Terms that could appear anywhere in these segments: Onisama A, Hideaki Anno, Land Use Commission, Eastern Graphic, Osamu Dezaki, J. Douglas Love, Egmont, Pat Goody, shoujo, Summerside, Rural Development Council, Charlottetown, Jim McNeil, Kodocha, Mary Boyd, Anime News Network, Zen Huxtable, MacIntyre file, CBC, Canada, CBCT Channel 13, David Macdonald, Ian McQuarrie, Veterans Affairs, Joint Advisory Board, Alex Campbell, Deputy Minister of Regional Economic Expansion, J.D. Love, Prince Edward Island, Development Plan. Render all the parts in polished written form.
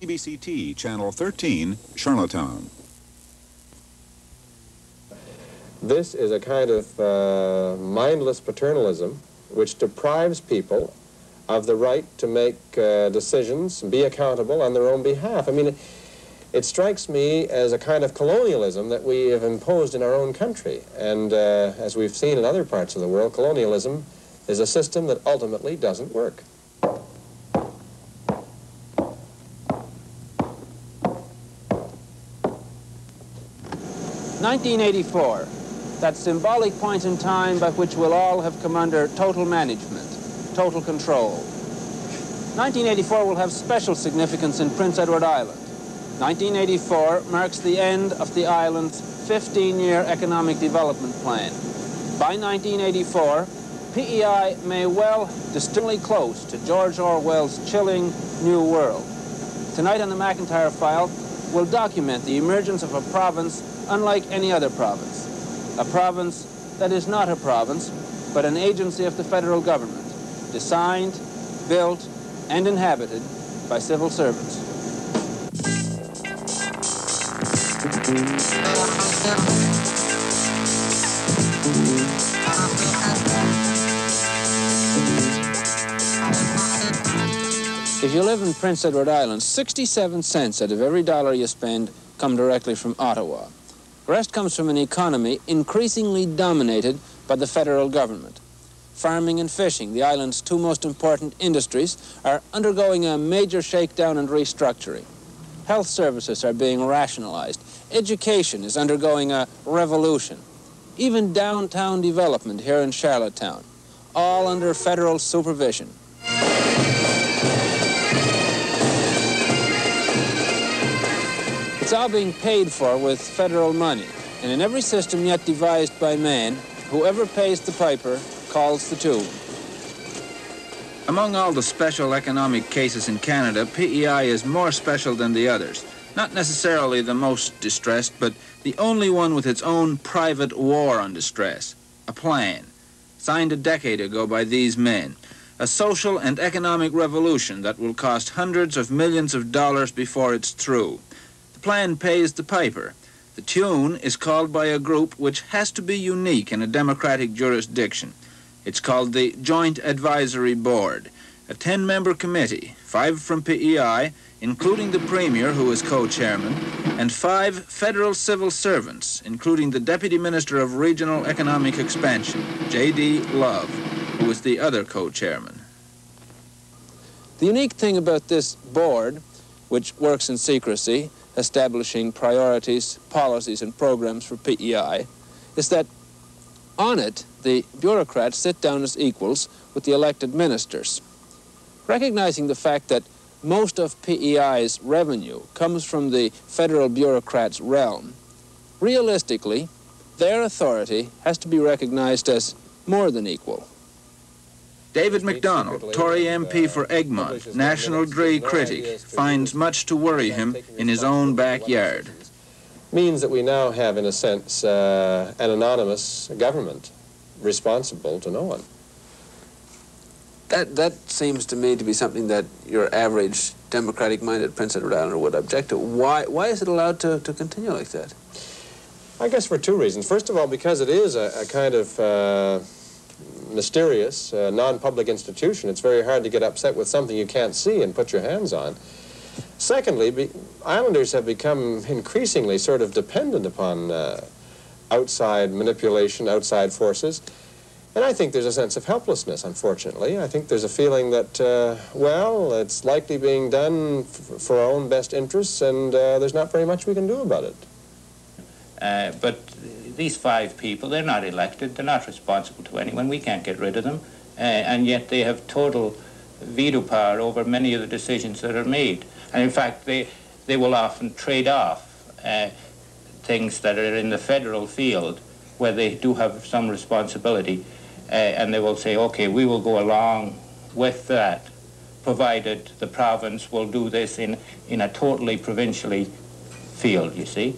CBCT Channel 13, Charlottetown. This is a kind of mindless paternalism which deprives people of the right to make decisions, be accountable on their own behalf. I mean, it strikes me as a kind of colonialism that we have imposed in our own country. And as we've seen in other parts of the world, colonialism is a system that ultimately doesn't work. "1984, that symbolic point in time by which we'll all have come under total management, total control. 1984 will have special significance in Prince Edward Island. 1984 marks the end of the island's 15-year economic development plan. By 1984, PEI may well distinctly close to George Orwell's chilling New World. Tonight on the MacIntyre file, we'll document the emergence of a province unlike any other province. A province that is not a province, but an agency of the federal government, designed, built, and inhabited by civil servants." If you live in Prince Edward Island, 67 cents out of every dollar you spend come directly from Ottawa. The rest comes from an economy increasingly dominated by the federal government. Farming and fishing, the island's two most important industries, are undergoing a major shakedown and restructuring. Health services are being rationalized. Education is undergoing a revolution. Even downtown development here in Charlottetown, all under federal supervision. It's all being paid for with federal money, and in every system yet devised by man, whoever pays the piper calls the tune. Among all the special economic cases in Canada, PEI is more special than the others. Not necessarily the most distressed, but the only one with its own private war on distress, a plan, signed a decade ago by these men, a social and economic revolution that will cost hundreds of millions of dollars before it's through. The plan pays the piper. The tune is called by a group which has to be unique in a democratic jurisdiction. It's called the Joint Advisory Board, a 10-member committee, 5 from PEI, including the Premier, who is co-chairman, and 5 federal civil servants, including the Deputy Minister of Regional Economic Expansion, J.D. Love, who is the other co-chairman. The unique thing about this board, which works in secrecy, establishing priorities, policies, and programs for PEI, is that on it, the bureaucrats sit down as equals with the elected ministers. Recognizing the fact that most of PEI's revenue comes from the federal bureaucrats' realm, realistically, their authority has to be recognized as more than equal. David Macdonald, Tory MP for Egmont, national DRE critic, finds much to worry him in his own backyard. Means that we now have, in a sense, an anonymous government responsible to no one. That seems to me to be something that your average democratic-minded Prince Edward Islander would object to. Why is it allowed to continue like that? I guess for two reasons. First of all, because it is a kind of mysterious, non-public institution. It's very hard to get upset with something you can't see and put your hands on. Secondly, islanders have become increasingly sort of dependent upon outside manipulation, outside forces. And I think there's a sense of helplessness, unfortunately. I think there's a feeling that, well, it's likely being done for our own best interests, and there's not very much we can do about it. But these 5 people, they're not elected, they're not responsible to anyone, we can't get rid of them, and yet they have total veto power over many of the decisions that are made. And in fact, they will often trade off things that are in the federal field where they do have some responsibility, and they will say, okay, we will go along with that, provided the province will do this in a totally provincially field, you see.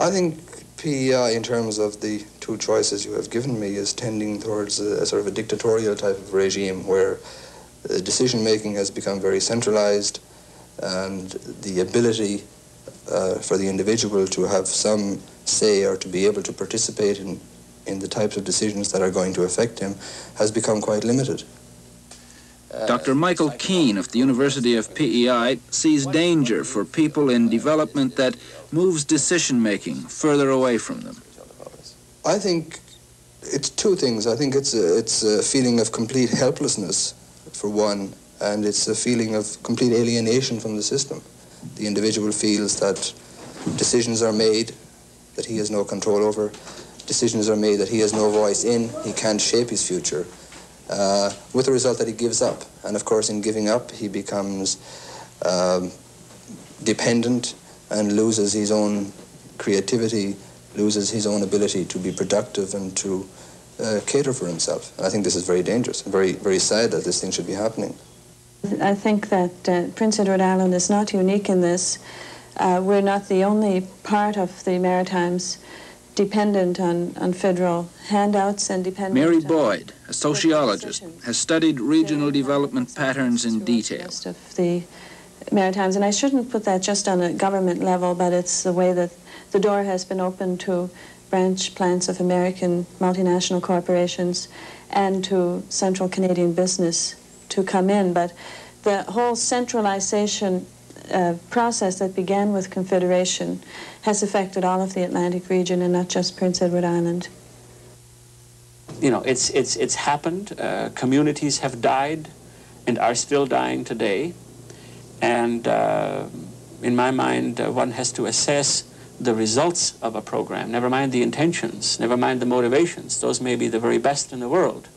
I think PEI, in terms of the 2 choices you have given me, is tending towards a sort of a dictatorial type of regime where decision-making has become very centralized, and the ability for the individual to have some say or to be able to participate in the types of decisions that are going to affect him has become quite limited. Dr. Michael Keane of the University of PEI sees danger for people in development that moves decision-making further away from them. I think it's two things. I think it's a feeling of complete helplessness, for one, and it's a feeling of complete alienation from the system. The individual feels that decisions are made that he has no control over, decisions are made that he has no voice in, he can't shape his future. With the result that he gives up. And of course, in giving up, he becomes dependent and loses his own creativity, loses his own ability to be productive and to cater for himself. And I think this is very dangerous, very, very sad that this thing should be happening. I think that Prince Edward Island is not unique in this. We're not the only part of the Maritimes dependent on federal handouts and dependent. Mary Boyd, a sociologist, has studied regional development patterns in detail. Of the Maritimes, and I shouldn't put that just on a government level, but it's the way that the door has been opened to branch plants of American multinational corporations and to central Canadian business to come in. But the whole centralization process that began with Confederation has affected all of the Atlantic region and not just Prince Edward Island. You know, it's happened. Communities have died and are still dying today. And in my mind, one has to assess the results of a program, never mind the intentions, never mind the motivations. Those may be the very best in the world.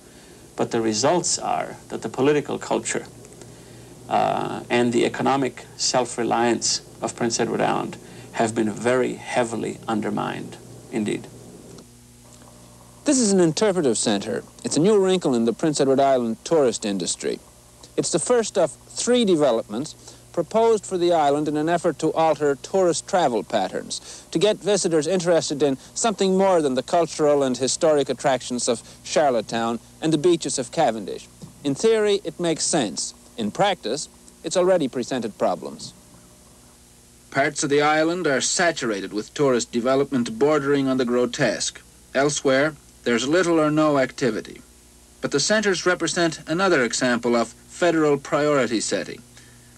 But the results are that the political culture and the economic self-reliance of Prince Edward Island have been very heavily undermined indeed. This is an interpretive centre. It's a new wrinkle in the Prince Edward Island tourist industry. It's the first of three developments proposed for the island in an effort to alter tourist travel patterns, to get visitors interested in something more than the cultural and historic attractions of Charlottetown and the beaches of Cavendish. In theory, it makes sense. In practice, it's already presented problems. Parts of the island are saturated with tourist development bordering on the grotesque. Elsewhere, there's little or no activity. But the centers represent another example of federal priority setting.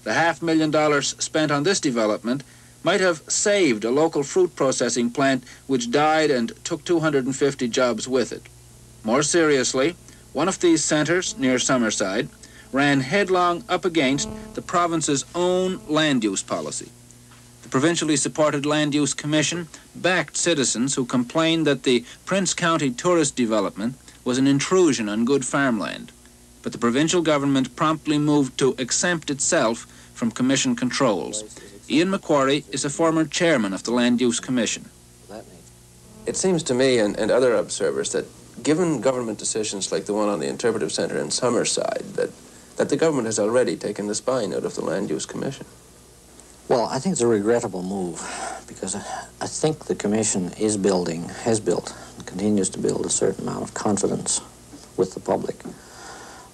The $500,000 spent on this development might have saved a local fruit processing plant which died and took 250 jobs with it. More seriously, one of these centers, near Summerside, ran headlong up against the province's own land use policy. The provincially supported Land Use Commission backed citizens who complained that the Prince County tourist development was an intrusion on good farmland. But the provincial government promptly moved to exempt itself from commission controls. Ian McQuarrie is a former chairman of the Land Use Commission. It seems to me and other observers that given government decisions like the one on the interpretive centre in Summerside, that the government has already taken the spine out of the Land Use Commission. Well, I think it's a regrettable move, because I think the Commission is building, has built, and continues to build a certain amount of confidence with the public.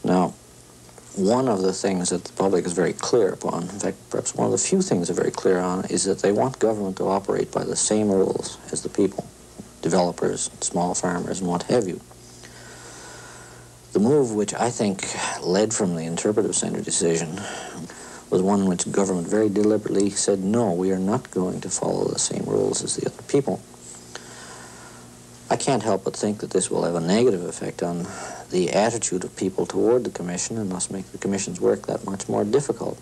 Now, one of the things that the public is very clear upon, in fact, perhaps one of the few things they're very clear on, is that they want government to operate by the same rules as the people, developers, small farmers, and what have you. The move which I think led from the interpretive centre decision was one in which the government very deliberately said, no, we are not going to follow the same rules as the other people. I can't help but think that this will have a negative effect on the attitude of people toward the Commission and thus make the Commission's work that much more difficult.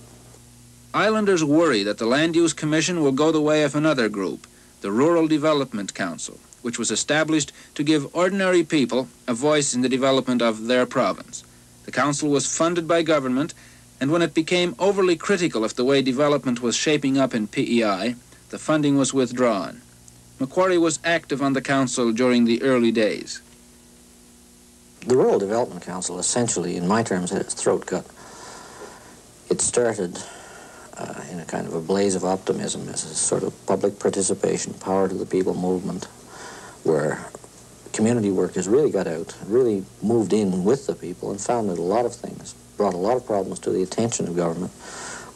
Islanders worry that the Land Use Commission will go the way of another group, the Rural Development Council, which was established to give ordinary people a voice in the development of their province. The council was funded by government, and when it became overly critical of the way development was shaping up in PEI, the funding was withdrawn. McQuarrie was active on the council during the early days. The Rural Development Council essentially, in my terms, had its throat cut. It started in a kind of a blaze of optimism as a sort of public participation, power to the people movement, where community workers really got out, really moved in with the people and found that a lot of things, brought a lot of problems to the attention of government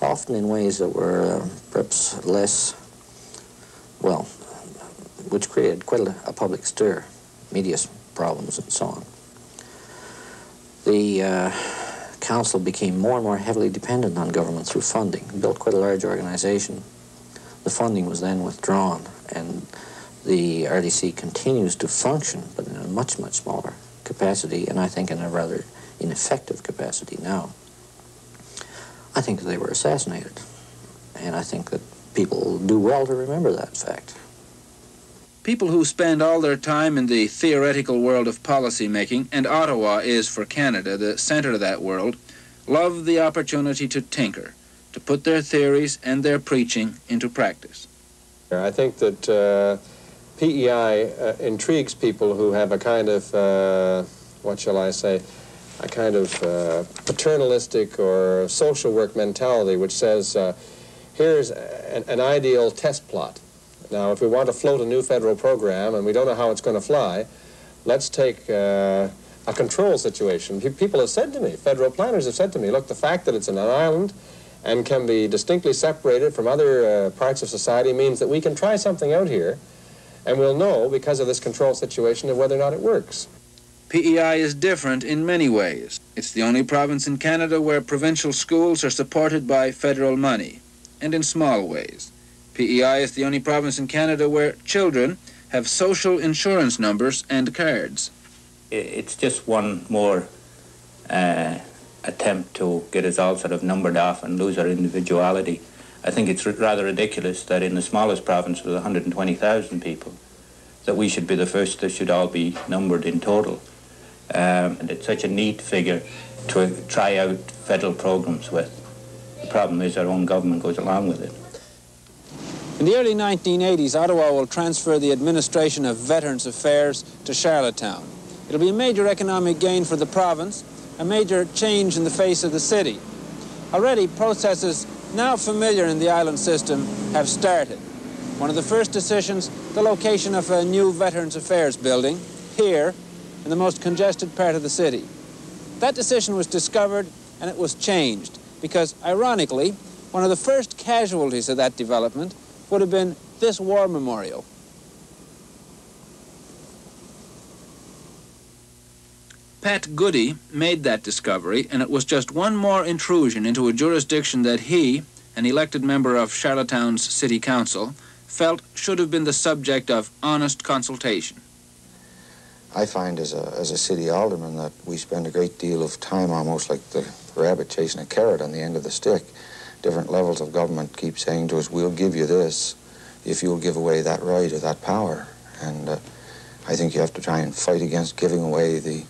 often in ways that were perhaps less, well, which created quite a public stir, media problems and so on. The council became more and more heavily dependent on government through funding. It built quite a large organization. The funding was then withdrawn, and the RDC continues to function, but in a much, much smaller capacity, and I think in a rather ineffective capacity now. I think that they were assassinated, and I think that people do well to remember that fact. People who spend all their time in the theoretical world of policy making, and Ottawa is for Canada the center of that world, love the opportunity to tinker, to put their theories and their preaching into practice. I think that PEI intrigues people who have a kind of, what shall I say, a kind of paternalistic or social work mentality which says, here's an ideal test plot. Now, if we want to float a new federal program and we don't know how it's going to fly, let's take a control situation. People have said to me, federal planners have said to me, look, the fact that it's an island and can be distinctly separated from other parts of society means that we can try something out here, and we'll know because of this control situation of whether or not it works. PEI is different in many ways. It's the only province in Canada where provincial schools are supported by federal money, and in small ways. PEI is the only province in Canada where children have social insurance numbers and cards. It's just one more attempt to get us all sort of numbered off and lose our individuality. I think it's rather ridiculous that in the smallest province with 120,000 people, that we should be the first that should all be numbered in total. And it's such a neat figure to try out federal programs with. The problem is our own government goes along with it. In the early 1980s, Ottawa will transfer the administration of Veterans Affairs to Charlottetown. It'll be a major economic gain for the province, a major change in the face of the city. Already, processes now familiar in the island system have started. One of the first decisions, the location of a new Veterans Affairs building, here, in the most congested part of the city. That decision was discovered and it was changed because, ironically, one of the first casualties of that development would have been this war memorial. Pat Goody made that discovery, and it was just one more intrusion into a jurisdiction that he, an elected member of Charlottetown's City Council, felt should have been the subject of honest consultation. I find as a city alderman that we spend a great deal of time almost like the rabbit chasing a carrot on the end of the stick. Different levels of government keep saying to us, we'll give you this if you'll give away that right or that power. And I think you have to try and fight against giving away the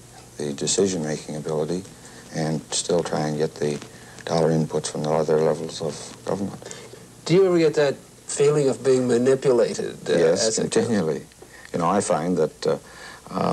decision-making ability and still try and get the dollar inputs from the other levels of government. Do you ever get that feeling of being manipulated? Yes, continually. You know, I find that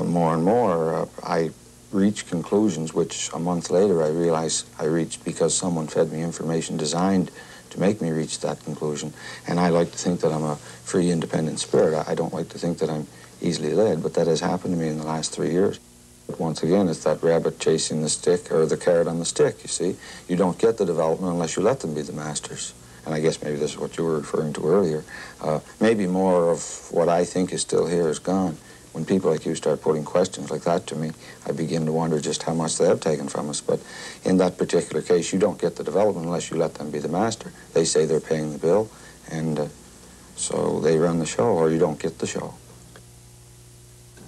more and more I reach conclusions which a month later I realize I reached because someone fed me information designed to make me reach that conclusion. And I like to think that I'm a free, independent spirit. I don't like to think that I'm easily led, but that has happened to me in the last 3 years. But once again, it's that rabbit chasing the stick or the carrot on the stick, you see. You don't get the development unless you let them be the masters. And I guess maybe this is what you were referring to earlier. Maybe more of what I think is still here is gone. When people like you start putting questions like that to me, I begin to wonder just how much they have taken from us. But in that particular case, you don't get the development unless you let them be the master. They say they're paying the bill, and so they run the show, or you don't get the show.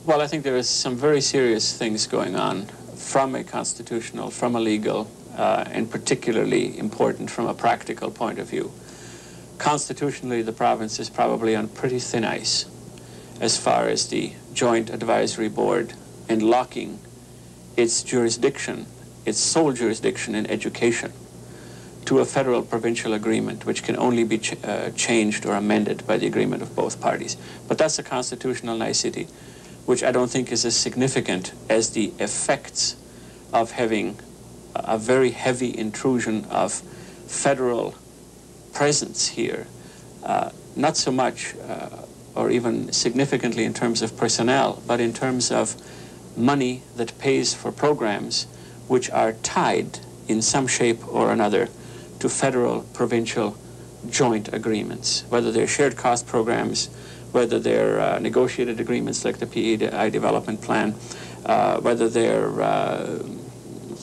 Well, I think there is some very serious things going on from a constitutional, from a legal, and particularly important from a practical point of view. Constitutionally, the province is probably on pretty thin ice as far as the Joint Advisory Board and locking its jurisdiction, its sole jurisdiction in education, to a federal-provincial agreement, which can only be changed or amended by the agreement of both parties. But that's a constitutional nicety, which I don't think is as significant as the effects of having a very heavy intrusion of federal presence here. Not so much, or even significantly in terms of personnel, but in terms of money that pays for programs which are tied in some shape or another to federal-provincial joint agreements, whether they're shared cost programs, whether they're negotiated agreements like the PEI development plan, whether they're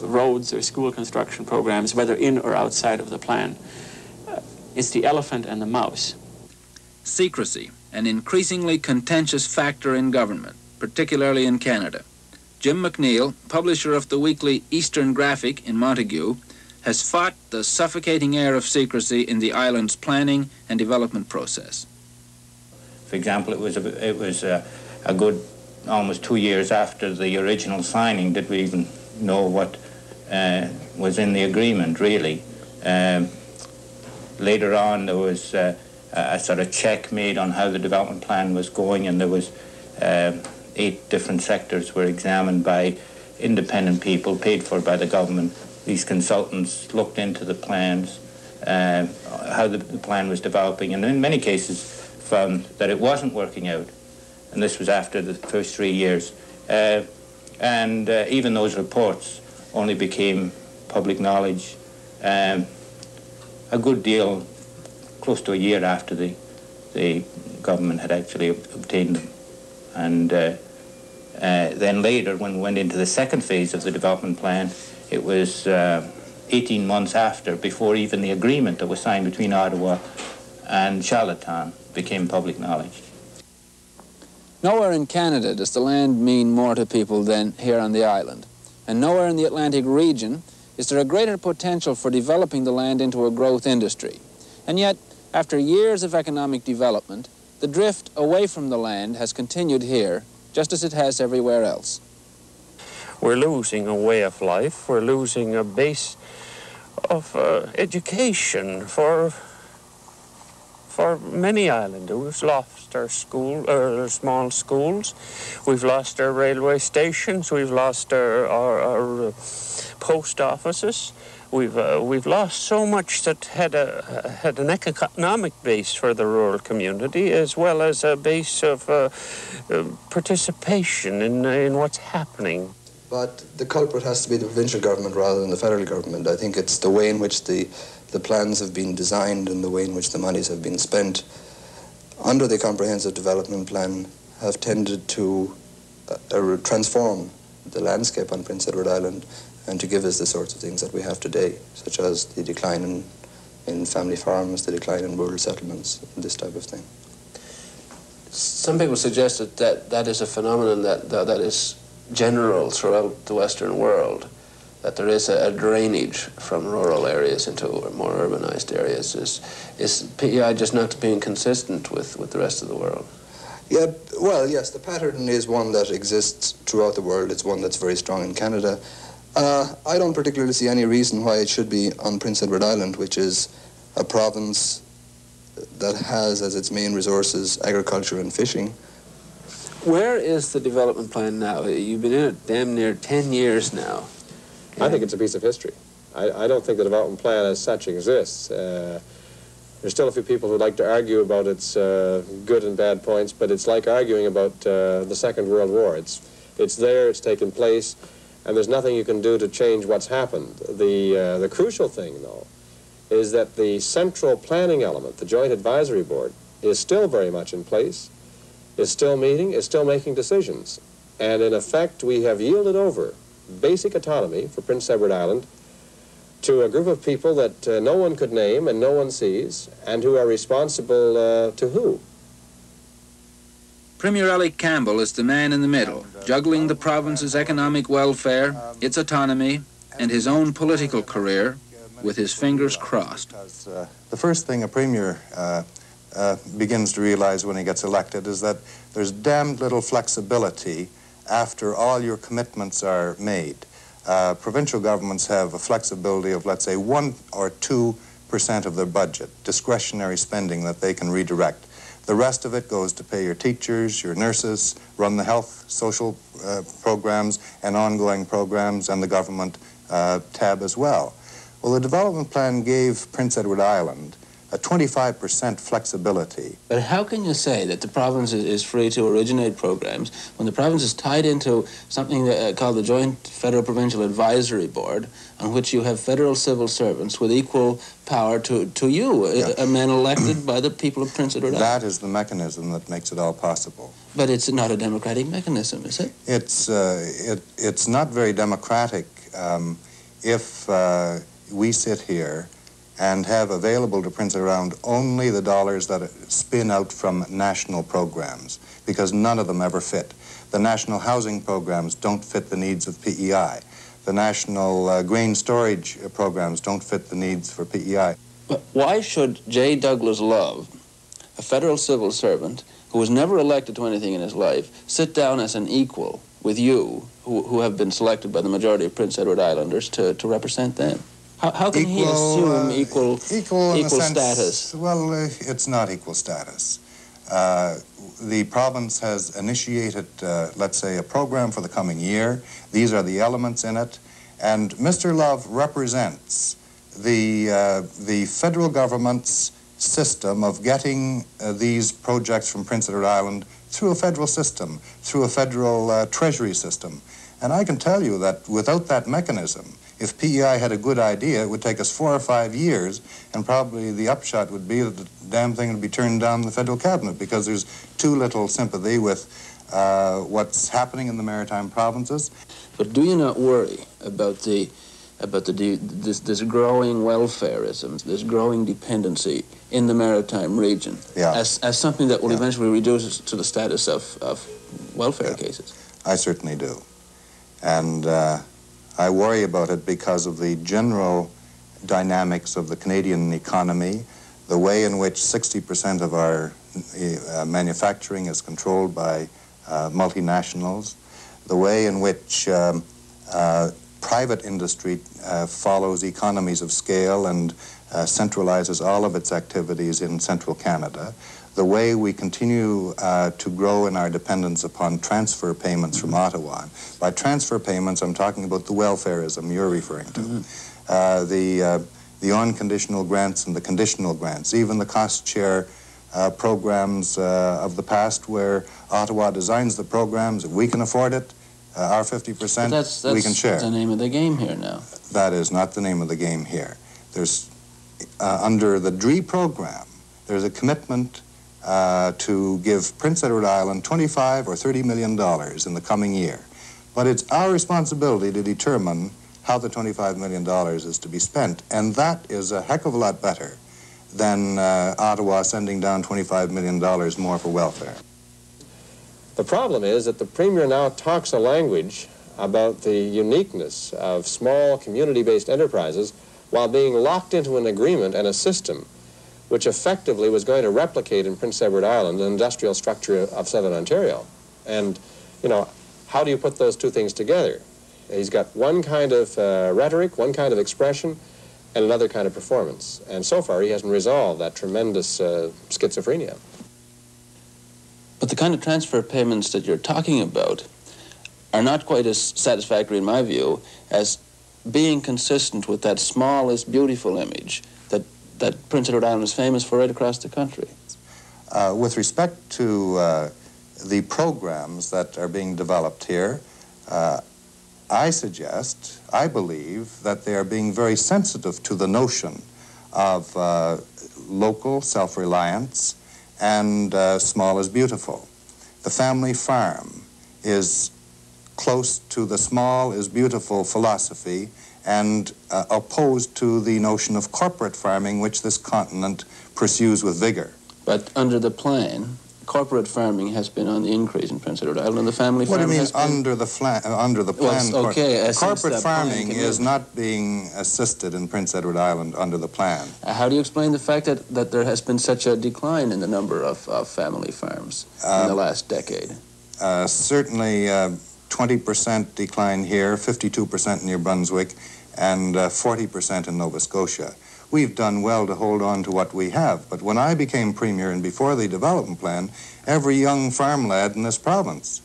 roads or school construction programs, whether in or outside of the plan. It's the elephant and the mouse. Secrecy, an increasingly contentious factor in government, particularly in Canada. Jim McNeil, publisher of the weekly Eastern Graphic in Montague, has fought the suffocating air of secrecy in the island's planning and development process. For example, it was a good almost 2 years after the original signing that we even know what was in the agreement, really. Later on, there was a sort of check made on how the development plan was going, and there was 8 different sectors were examined by independent people, paid for by the government. These consultants looked into the plans, how the plan was developing, and in many cases found that it wasn't working out. And this was after the first 3 years. And even those reports only became public knowledge a good deal, close to a year after the government had actually obtained them. And then later, when we went into the second phase of the development plan, it was 18 months after, before even the agreement that was signed between Ottawa and Charlottetown became public knowledge. Nowhere in Canada does the land mean more to people than here on the island. And nowhere in the Atlantic region is there a greater potential for developing the land into a growth industry. And yet, after years of economic development, the drift away from the land has continued here, just as it has everywhere else. We're losing a way of life. We're losing a base of education for many islanders. We've lost our small schools. We've lost our railway stations. We've lost our post offices. We've lost so much that had an economic base for the rural community, as well as a base of participation in what's happening. But the culprit has to be the provincial government rather than the federal government. I think it's the way in which the plans have been designed and the way in which the monies have been spent under the comprehensive development plan have tended to transform the landscape on Prince Edward Island and to give us the sorts of things that we have today, such as the decline in family farms, the decline in rural settlements, this type of thing. Some people suggest that is a phenomenon that is general throughout the Western world, that there is a drainage from rural areas into more urbanized areas. Is PEI just not being consistent with the rest of the world? Yeah, well, yes, the pattern is one that exists throughout the world. It's one that's very strong in Canada. I don't particularly see any reason why it should be on Prince Edward Island, which is a province that has as its main resources agriculture and fishing. Where is the development plan now? You've been in it damn near 10 years now. I think it's a piece of history. I don't think the development plan as such exists. There's still a few people who like to argue about its good and bad points, but it's like arguing about the Second World War. It's there, it's taken place, and there's nothing you can do to change what's happened. The crucial thing, though, is that the central planning element, the Joint Advisory Board, is still very much in place, is still meeting, is still making decisions. And in effect, we have yielded over basic autonomy for Prince Edward Island to a group of people that no one could name and no one sees, and who are responsible to who? Premier Alex Campbell is the man in the middle, juggling the province's economic welfare, its autonomy, and his own political career with his fingers crossed. Because, the first thing a premier begins to realize when he gets elected is that there's damned little flexibility after all your commitments are made. Provincial governments have a flexibility of, let's say, 1 or 2% of their budget, discretionary spending that they can redirect. The rest of it goes to pay your teachers, your nurses, run the health, social programs, and ongoing programs, and the government tab as well. Well, the development plan gave Prince Edward Island a 25% flexibility. But how can you say that the province is free to originate programs when the province is tied into something that, called the Joint Federal Provincial Advisory Board, on which you have federal civil servants with equal power to you, a man elected by the people of Prince Edward Island? That is the mechanism that makes it all possible. But it's not a democratic mechanism, is it? It's not very democratic if we sit here and have available to Prince Edward Island only the dollars that spin out from national programs, because none of them ever fit. The national housing programs don't fit the needs of PEI. The national grain storage programs don't fit the needs for PEI. But why should J. Douglas Love, a federal civil servant who was never elected to anything in his life, sit down as an equal with you, who have been selected by the majority of Prince Edward Islanders to represent them? How can he assume equal status? Well, it's not equal status. The province has initiated, let's say, a program for the coming year. These are the elements in it. And Mr. Love represents the federal government's system of getting these projects from Prince Edward Island through a federal system, through a federal treasury system. And I can tell you that without that mechanism, if PEI had a good idea, it would take us 4 or 5 years, and probably the upshot would be that the damn thing would be turned down in the federal cabinet, because there's too little sympathy with what's happening in the maritime provinces. But do you not worry about this growing welfareism, this growing dependency in the maritime region, as something that will eventually reduce us to the status of welfare cases? I certainly do. And I worry about it because of the general dynamics of the Canadian economy, the way in which 60% of our manufacturing is controlled by multinationals, the way in which private industry follows economies of scale and centralizes all of its activities in central Canada, the way we continue to grow in our dependence upon transfer payments from Ottawa. By transfer payments, I'm talking about the welfareism you're referring to, the unconditional grants and the conditional grants, even the cost share programs of the past, where Ottawa designs the programs. If we can afford it, our 50%, we can share. That's the name of the game here now. That is not the name of the game here. There's, under the DRE program, there's a commitment to give Prince Edward Island $25 or $30 million in the coming year. But it's our responsibility to determine how the $25 million is to be spent, and that is a heck of a lot better than Ottawa sending down $25 million more for welfare. The problem is that the Premier now talks a language about the uniqueness of small community-based enterprises while being locked into an agreement and a system which effectively was going to replicate in Prince Edward Island the industrial structure of southern Ontario. And, you know, how do you put those two things together? He's got one kind of rhetoric, one kind of expression, and another kind of performance. And so far, he hasn't resolved that tremendous schizophrenia. But the kind of transfer payments that you're talking about are not quite as satisfactory, in my view, as being consistent with that small is beautiful image that Prince Edward Island is famous for right across the country. With respect to the programs that are being developed here, I believe that they are being very sensitive to the notion of local self-reliance and small is beautiful. The family farm is close to the small is beautiful philosophy and opposed to the notion of corporate farming, which this continent pursues with vigor. But under the plan, corporate farming has been on the increase in Prince Edward Island, and the family farm has been... What do you mean under the plan? Well, okay, corporate farming is not being assisted in Prince Edward Island under the plan. How do you explain the fact that there has been such a decline in the number of family farms in the last decade? Certainly... 20% decline here, 52% in New Brunswick, and 40% in Nova Scotia. We've done well to hold on to what we have, but when I became Premier and before the development plan, every young farm lad in this province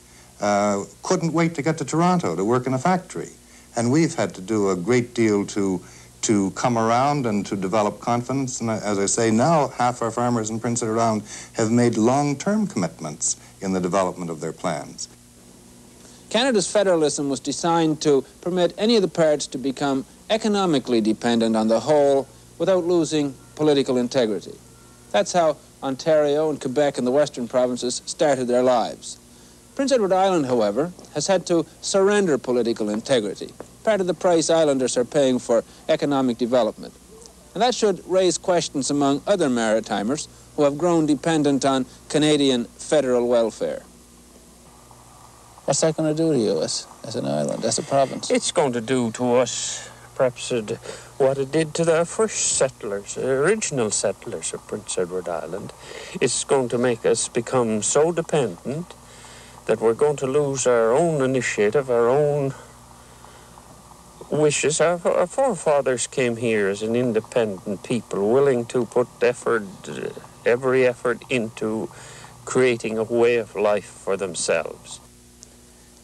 couldn't wait to get to Toronto to work in a factory. And we've had to do a great deal to to come around and to develop confidence. And as I say, now half our farmers in Prince Edward Island have made long-term commitments in the development of their plans. Canada's federalism was designed to permit any of the parts to become economically dependent on the whole without losing political integrity. That's how Ontario and Quebec and the western provinces started their lives. Prince Edward Island, however, has had to surrender political integrity, part of the price islanders are paying for economic development. And that should raise questions among other Maritimers who have grown dependent on Canadian federal welfare. What's that going to do to you as an island, as a province? It's going to do to us perhaps what it did to the first settlers, the original settlers of Prince Edward Island. It's going to make us become so dependent that we're going to lose our own initiative, our own wishes. Our forefathers came here as an independent people, willing to put effort, every effort into creating a way of life for themselves.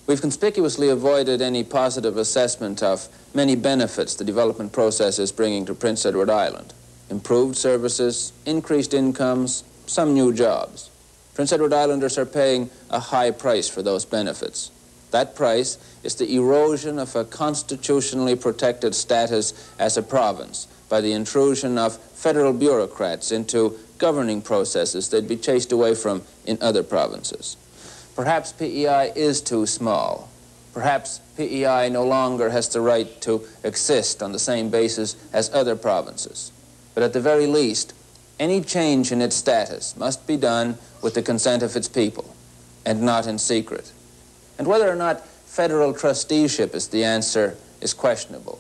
We've conspicuously avoided any positive assessment of many benefits the development process is bringing to Prince Edward Island. Improved services, increased incomes, some new jobs. Prince Edward Islanders are paying a high price for those benefits. That price is the erosion of a constitutionally protected status as a province by the intrusion of federal bureaucrats into governing processes they'd be chased away from in other provinces. Perhaps PEI is too small. Perhaps PEI no longer has the right to exist on the same basis as other provinces. But at the very least, any change in its status must be done with the consent of its people, and not in secret. And whether or not federal trusteeship is the answer is questionable.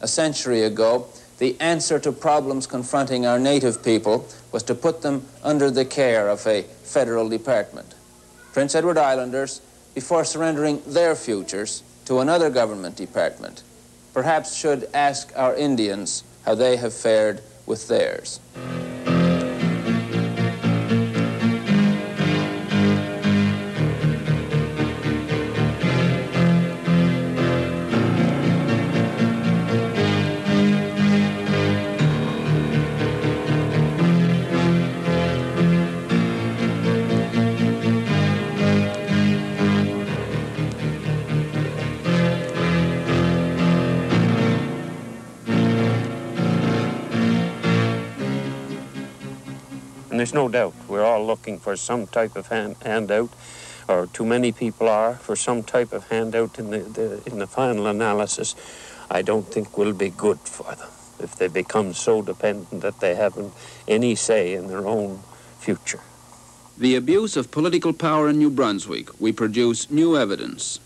A century ago, the answer to problems confronting our native people was to put them under the care of a federal department. Prince Edward Islanders, before surrendering their futures to another government department, perhaps should ask our Indians how they have fared with theirs. There's no doubt we're all looking for some type of handout, or too many people are, for some type of handout in the final analysis. I don't think will be good for them if they become so dependent that they haven't any say in their own future. The abuse of political power in New Brunswick, we produce new evidence.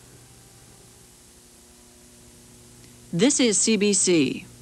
This is CBC.